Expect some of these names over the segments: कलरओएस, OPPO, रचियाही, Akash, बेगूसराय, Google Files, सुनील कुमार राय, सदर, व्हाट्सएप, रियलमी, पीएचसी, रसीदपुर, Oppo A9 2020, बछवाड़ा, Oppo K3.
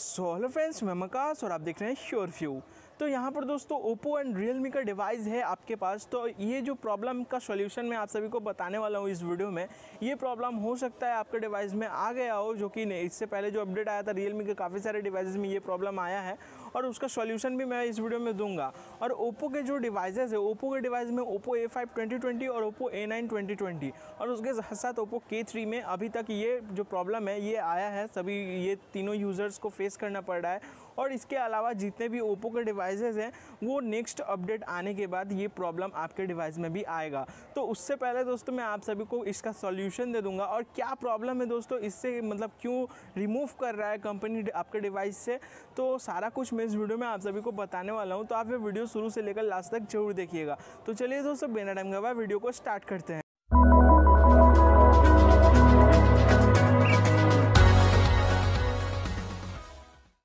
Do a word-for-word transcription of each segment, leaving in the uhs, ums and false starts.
So hello friends, मैं आकाश और आप देख रहे हैं श्योर व्यू। तो यहाँ पर दोस्तों ओप्पो एंड रियलमी का डिवाइस है आपके पास, तो ये जो प्रॉब्लम का सॉल्यूशन मैं आप सभी को बताने वाला हूँ इस वीडियो में। ये प्रॉब्लम हो सकता है आपके डिवाइस में आ गया हो, जो कि नहीं, इससे पहले जो अपडेट आया था रियलमी के काफ़ी सारे डिवाइसेस में ये प्रॉब्लम आया है और उसका सॉल्यूशन भी मैं इस वीडियो में दूंगा। और ओप्पो के जो डिवाइसेस है, ओप्पो के डिवाइस में Oppo A five twenty twenty और Oppo A nine twenty twenty और उसके साथ ओप्पो के थ्री में अभी तक ये जो प्रॉब्लम है ये आया है, सभी ये तीनों यूज़र्स को फेस करना पड़ रहा है। और इसके अलावा जितने भी ओप्पो के डिवाइसेस हैं वो नेक्स्ट अपडेट आने के बाद ये प्रॉब्लम आपके डिवाइस में भी आएगा। तो उससे पहले दोस्तों मैं आप सभी को इसका सॉल्यूशन दे दूंगा और क्या प्रॉब्लम है दोस्तों, इससे मतलब क्यों रिमूव कर रहा है कंपनी आपके डिवाइस से, तो सारा कुछ मैं इस वीडियो में आप सभी को बताने वाला हूँ। तो आप ये वीडियो शुरू से लेकर लास्ट तक जरूर देखिएगा। तो चलिए दोस्तों बिना टाइम गवाए वीडियो को स्टार्ट करते हैं।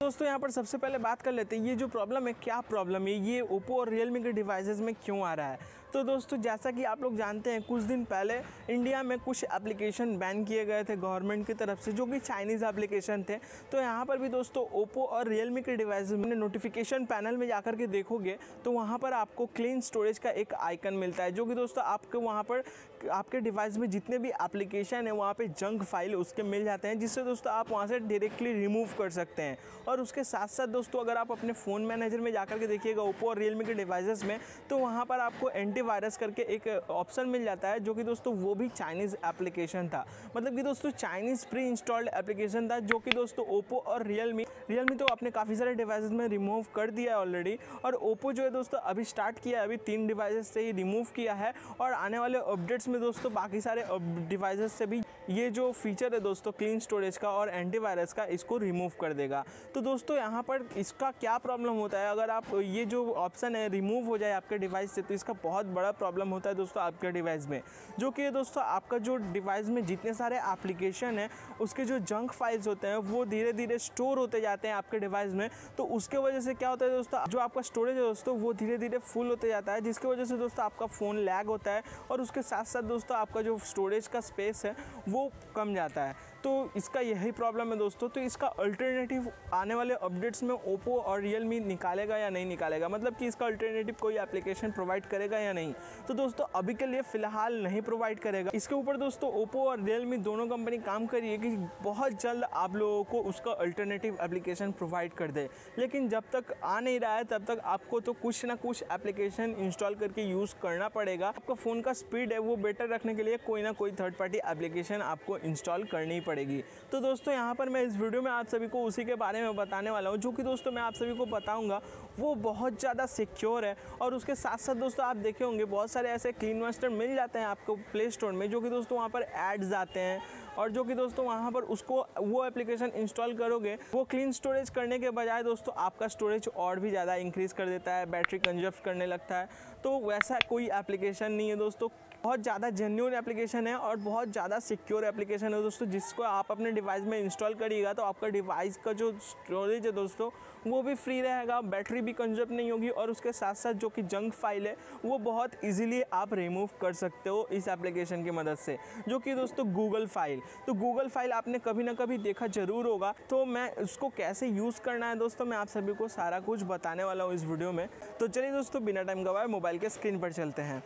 दोस्तों यहाँ पर सबसे पहले बात कर लेते हैं ये जो प्रॉब्लम है क्या प्रॉब्लम है, ये ओप्पो और रियलमी के डिवाइसेस में क्यों आ रहा है। तो दोस्तों जैसा कि आप लोग जानते हैं, कुछ दिन पहले इंडिया में कुछ एप्लीकेशन बैन किए गए थे गवर्नमेंट की तरफ से, जो कि चाइनीज़ एप्लीकेशन थे। तो यहाँ पर भी दोस्तों ओप्पो और रियलमी के डिवाइस में नोटिफिकेशन पैनल में जाकर के देखोगे तो वहाँ पर आपको क्लीन स्टोरेज का एक आइकन मिलता है, जो कि दोस्तों आपके वहाँ पर आपके डिवाइस में जितने भी एप्लीकेशन है वहाँ पर जंक फाइल उसके मिल जाते हैं, जिससे दोस्तों आप वहाँ से डायरेक्टली रिमूव कर सकते हैं। और उसके साथ साथ दोस्तों अगर आप अपने फ़ोन मैनेजर में जाकर के देखिएगा ओप्पो और रियलमी के डिवाइसेस में, तो वहाँ पर आपको एंटीवायरस करके एक ऑप्शन मिल जाता है, जो कि दोस्तों वो भी चाइनीज़ एप्लीकेशन था, मतलब कि दोस्तों चाइनीज़ प्री इंस्टॉल्ड एप्लीकेशन था, जो कि दोस्तों ओप्पो और रियलमी रियलमी तो आपने काफ़ी सारे डिवाइसेस में रिमूव कर दिया है ऑलरेडी। और ओप्पो जो है दोस्तों अभी स्टार्ट किया है, अभी तीन डिवाइसेस से ही रिमूव किया है और आने वाले अपडेट्स में दोस्तों बाकी सारे डिवाइसेस से भी ये जो फीचर है दोस्तों क्लीन स्टोरेज का और एंटीवायरस का, इसको रिमूव कर देगा। तो दोस्तों यहाँ पर इसका क्या प्रॉब्लम होता है, अगर आप ये जो ऑप्शन है रिमूव हो जाए आपके डिवाइस से, तो इसका बहुत बड़ा प्रॉब्लम होता है दोस्तों आपके डिवाइस में, जो कि दोस्तों आपका जो डिवाइस में जितने सारे एप्लीकेशन हैं उसके जो जंक फाइल्स होते हैं वो धीरे धीरे स्टोर होते जाते हैं आपके डिवाइस में। तो उसके वजह से क्या होता है दोस्तों, जो आपका स्टोरेज है दोस्तों वो धीरे धीरे फुल होते जाता है, जिसकी वजह से दोस्तों आपका फ़ोन लैग होता है और उसके साथ साथ दोस्तों आपका जो स्टोरेज का स्पेस है वो कम जाता है। तो इसका यही प्रॉब्लम है दोस्तों। तो इसका अल्टरनेटिव आने वाले अपडेट्स में ओप्पो और रियलमी निकालेगा या नहीं निकालेगा, मतलब कि इसका अल्टरनेटिव कोई एप्लीकेशन प्रोवाइड करेगा या नहीं, तो दोस्तों अभी के लिए फ़िलहाल नहीं प्रोवाइड करेगा। इसके ऊपर दोस्तों ओप्पो और रियलमी दोनों कंपनी काम कर रही है कि बहुत जल्द आप लोगों को उसका अल्टरनेटिव एप्लीकेशन प्रोवाइड कर दे, लेकिन जब तक आ नहीं रहा है तब तक आपको तो कुछ ना कुछ एप्लीकेशन इंस्टॉल करके यूज़ करना पड़ेगा। आपका फ़ोन का स्पीड है वो बेटर रखने के लिए कोई ना कोई थर्ड पार्टी एप्लीकेशन आपको इंस्टॉल करनी पड़ेगी। तो दोस्तों यहाँ पर मैं इस वीडियो में आप सभी को उसी के बारे में बताने वाला हूँ, जो कि दोस्तों मैं आप सभी को बताऊंगा वो बहुत ज़्यादा सिक्योर है। और उसके साथ साथ दोस्तों आप देखे होंगे बहुत सारे ऐसे क्लीन मास्टर मिल जाते हैं आपको प्ले स्टोर में, जो कि दोस्तों वहाँ पर एड्स आते हैं और जो कि दोस्तों वहाँ पर उसको वो एप्लीकेशन इंस्टॉल करोगे, वो क्लीन स्टोरेज करने के बजाय दोस्तों आपका स्टोरेज और भी ज़्यादा इंक्रीज़ कर देता है, बैटरी कंजप्ट करने लगता है। तो वैसा कोई एप्लीकेशन नहीं है दोस्तों, बहुत ज़्यादा जेन्युइन एप्लीकेशन है और बहुत ज़्यादा सिक्योर एप्लीकेशन है दोस्तों, जिसको आप अपने डिवाइस में इंस्टॉल करिएगा तो आपका डिवाइस का जो स्टोरेज है दोस्तों वो भी फ्री रहेगा, बैटरी भी कंज्यूम नहीं होगी और उसके साथ साथ जो कि जंक फाइल है वो बहुत इजीली आप रिमूव कर सकते हो इस एप्लीकेशन की मदद से, जो कि दोस्तों गूगल फाइल। तो गूगल फाइल आपने कभी ना कभी देखा ज़रूर होगा, तो मैं उसको कैसे यूज़ करना है दोस्तों मैं आप सभी को सारा कुछ बताने वाला हूँ इस वीडियो में। तो चलिए दोस्तों बिना टाइम गवाए मोबाइल के स्क्रीन पर चलते हैं।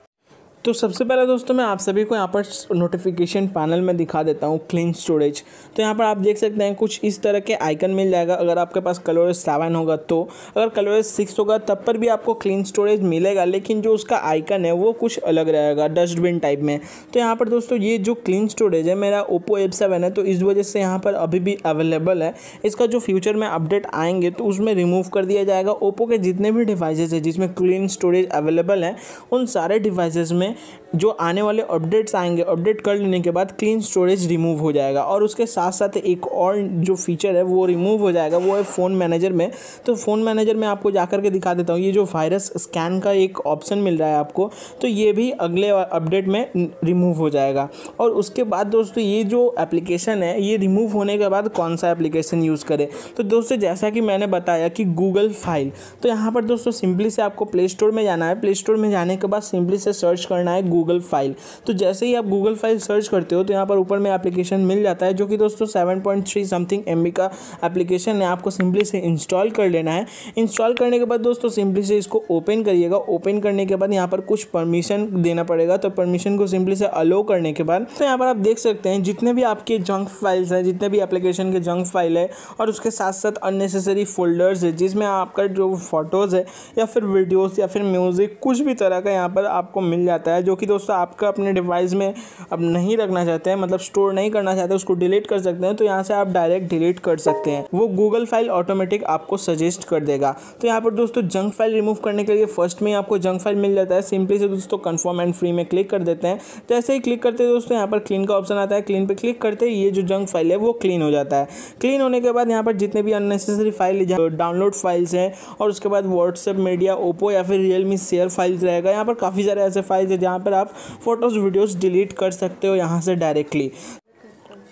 तो सबसे पहले दोस्तों मैं आप सभी को यहाँ पर नोटिफिकेशन पैनल में दिखा देता हूँ क्लीन स्टोरेज। तो यहाँ पर आप देख सकते हैं कुछ इस तरह के आइकन मिल जाएगा, अगर आपके पास कलरओएस सेवन होगा तो, अगर कलरओएस सिक्स होगा तब पर भी आपको क्लीन स्टोरेज मिलेगा, लेकिन जो उसका आइकन है वो कुछ अलग रहेगा डस्टबिन टाइप में। तो यहाँ पर दोस्तों ये जो क्लीन स्टोरेज है मेरा ओप्पो ए सेवन है, तो इस वजह से यहाँ पर अभी भी अवेलेबल है। इसका जो फ्यूचर में अपडेट आएंगे तो उसमें रिमूव कर दिया जाएगा। ओप्पो के जितने भी डिवाइसेज है जिसमें क्लीन स्टोरेज अवेलेबल है उन सारे डिवाइसेज में जो आने वाले अपडेट्स आएंगे, अपडेट कर लेने के बाद क्लीन स्टोरेज रिमूव हो जाएगा। और उसके साथ साथ एक और जो फीचर है वो रिमूव हो जाएगा, वो है फ़ोन मैनेजर में। तो फ़ोन मैनेजर में आपको जाकर के दिखा देता हूँ, ये जो वायरस स्कैन का एक ऑप्शन मिल रहा है आपको, तो ये भी अगले अपडेट में रिमूव हो जाएगा। और उसके बाद दोस्तों ये जो एप्लीकेशन है ये रिमूव होने के बाद कौन सा एप्लीकेशन यूज़ करें, तो दोस्तों जैसा कि मैंने बताया कि गूगल फाइल। तो यहाँ पर दोस्तों सिंपली से आपको प्ले स्टोर में जाना है, प्ले स्टोर में जाने के बाद सिंपली से सर्च करना करना है गूगल फाइल। तो जैसे ही आप गूगल फाइल सर्च करते हो तो यहाँ पर ऊपर में एप्लीकेशन मिल जाता है, जो कि दोस्तों seven point three something MB का एप्लीकेशन है। आपको सिंपली से इंस्टॉल कर लेना है। इंस्टॉल करने के बाद दोस्तों सिंपली से इसको ओपन करिएगा। ओपन करने के बाद यहाँ पर कुछ परमिशन देना पड़ेगा, तो परमिशन को सिंपली से अलो करने के बाद तो यहाँ पर आप देख सकते हैं जितने भी आपके जंक फाइल्स हैं, जितने भी एप्लीकेशन के जंक फाइल है और उसके साथ साथ अननेसेसरी फोल्डर्स है जिसमें आपका जो फोटोज़ है या फिर वीडियोस या फिर म्यूज़िक कुछ भी तरह का यहाँ पर आपको मिल जाता है, जो कि दोस्तों आपका अपने डिवाइस में अब नहीं रखना चाहते हैं, मतलब स्टोर नहीं करना चाहते, उसको डिलीट कर सकते हैं। तो यहाँ से आप डायरेक्ट डिलीट कर सकते हैं, वो गूगल फाइल ऑटोमेटिक आपको सजेस्ट कर देगा। तो यहाँ पर दोस्तों जंक फाइल रिमूव करने के लिए फर्स्ट में आपको जंक फाइल मिल जाता है। सिंपली से दोस्तों कन्फर्म एंड फ्री में क्लिक कर देते हैं। जैसे ही क्लिक करते हैं दोस्तों यहाँ पर क्लीन का ऑप्शन आता है। क्लीन पर क्लिक करते ही ये जो जंक फाइल है वो क्लीन हो जाता है। क्लीन होने के बाद यहाँ पर जितने भी अननेसेसरी फाइल डाउनलोड फाइल्स हैं और उसके बाद व्हाट्सएप मीडिया ओप्पो या फिर रियलमी शेयर फाइल्स रहेगा। यहाँ पर काफ़ी सारे ऐसे फाइल्स हैं जहाँ पर आप फोटोज़ वीडियोज़ डिलीट कर सकते हो यहाँ से डायरेक्टली।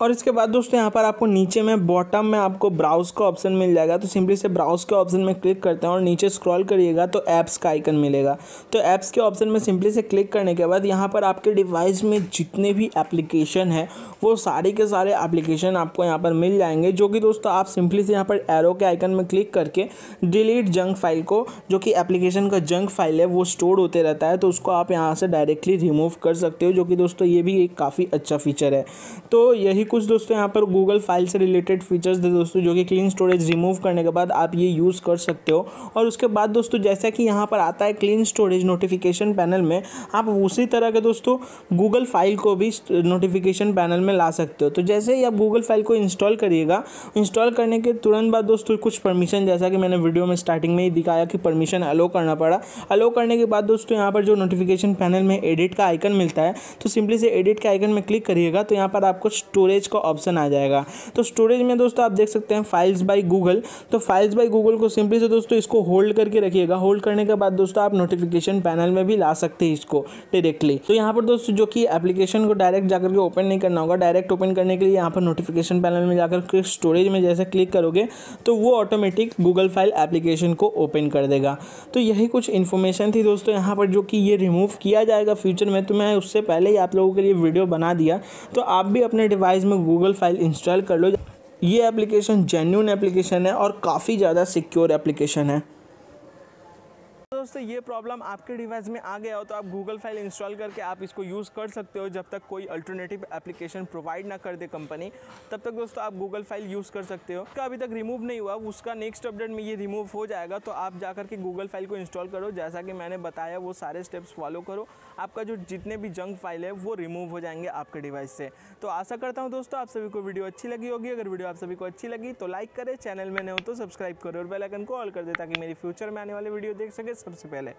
और इसके बाद दोस्तों यहाँ पर आपको नीचे में बॉटम में आपको ब्राउज का ऑप्शन मिल जाएगा। तो सिंपली से ब्राउज के ऑप्शन में क्लिक करते हैं और नीचे स्क्रॉल करिएगा तो ऐप्स का आइकन मिलेगा। तो ऐप्स के ऑप्शन में सिंपली से क्लिक करने के बाद यहाँ पर आपके डिवाइस में जितने भी एप्लीकेशन है वो सारे के सारे एप्लीकेशन आपको यहाँ पर मिल जाएंगे, जो कि दोस्तों आप सिंपली से यहाँ पर एरो के आइकन में क्लिक करके डिलीट जंक फाइल को, जो कि एप्लीकेशन का जंक फाइल है वो स्टोर होते रहता है, तो उसको आप यहाँ से डायरेक्टली रिमूव कर सकते हो, जो कि दोस्तों ये भी एक काफ़ी अच्छा फीचर है। तो यही कुछ दोस्तों यहाँ पर गूगल फाइल से रिलेटेड फीचर्स थे दोस्तों, जो कि क्लीन स्टोरेज रिमूव करने के बाद आप ये यूज़ कर सकते हो। और उसके बाद दोस्तों जैसा कि यहाँ पर आता है क्लीन स्टोरेज नोटिफिकेशन पैनल में, आप उसी तरह के दोस्तों गूगल फाइल को भी नोटिफिकेशन पैनल में ला सकते हो। तो जैसे ही आप गूगल फाइल को इंस्टॉल करिएगा, इंस्टॉल करने के तुरंत बाद दोस्तों कुछ परमिशन, जैसा कि मैंने वीडियो में स्टार्टिंग में ही दिखाया कि परमिशन अलो करना पड़ा। अलो करने के बाद दोस्तों यहाँ पर जो नोटिफिकेशन पैनल में एडिट का आइकन मिलता है, तो सिंपली से एडिट के आइकन में क्लिक करिएगा तो यहाँ पर आपको स्टोरेज का ऑप्शन आ जाएगा। तो स्टोरेज में दोस्तों आप देख सकते हैं फाइल्स बाय गूगल। तो फाइल्स बाय गूगल को सिंपली से दोस्तों इसको होल्ड करके रखिएगा। होल्ड करने के बाद दोस्तों आप नोटिफिकेशन पैनल में भी ला सकते हैं इसको डायरेक्टली। तो यहाँ पर दोस्तों जो कि एप्लीकेशन को डायरेक्ट जाकर के ओपन नहीं करना होगा, डायरेक्ट ओपन करने के लिए यहाँ पर नोटिफिकेशन पैनल में जाकर स्टोरेज में जैसे क्लिक करोगे तो वो ऑटोमेटिक गूगल फाइल एप्लीकेशन को ओपन कर देगा। तो यही कुछ इन्फॉर्मेशन थी दोस्तों यहाँ पर, जो कि ये रिमूव किया जाएगा फ्यूचर में। तो मैं उससे पहले ही आप लोगों के लिए वीडियो बना दिया, तो आप भी अपने डिवाइस में गूगल फाइल इंस्टॉल कर लो। ये एप्लीकेशन जेन्युइन एप्लीकेशन है और काफ़ी ज़्यादा सिक्योर एप्लीकेशन है। दोस्तों ये प्रॉब्लम आपके डिवाइस में आ गया हो तो आप गूगल फाइल इंस्टॉल करके आप इसको यूज़ कर सकते हो। जब तक कोई अल्टरनेटिव एप्लीकेशन प्रोवाइड ना कर दे कंपनी, तब तक दोस्तों आप गूगल फाइल यूज़ कर सकते हो। उसका अभी तक रिमूव नहीं हुआ, उसका नेक्स्ट अपडेट में ये रिमूव हो जाएगा। तो आप जाकर के गूगल फाइल को इंस्टॉल करो, जैसा कि मैंने बताया वो सारे स्टेप्स फॉलो करो, आपका जो जितने भी जंक फाइल है वो रिमूव हो जाएंगे आपके डिवाइस से। तो आशा करता हूँ दोस्तों आप सभी को वीडियो अच्छी लगी होगी। अगर वीडियो आप सभी को अच्छी लगी तो लाइक करें, चैनल में नए हो तो सब्सक्राइब करें और बेल आइकन को ऑल कर दे ताकि मेरी फ्यूचर में आने वाले वीडियो देख सके सबसे पहले।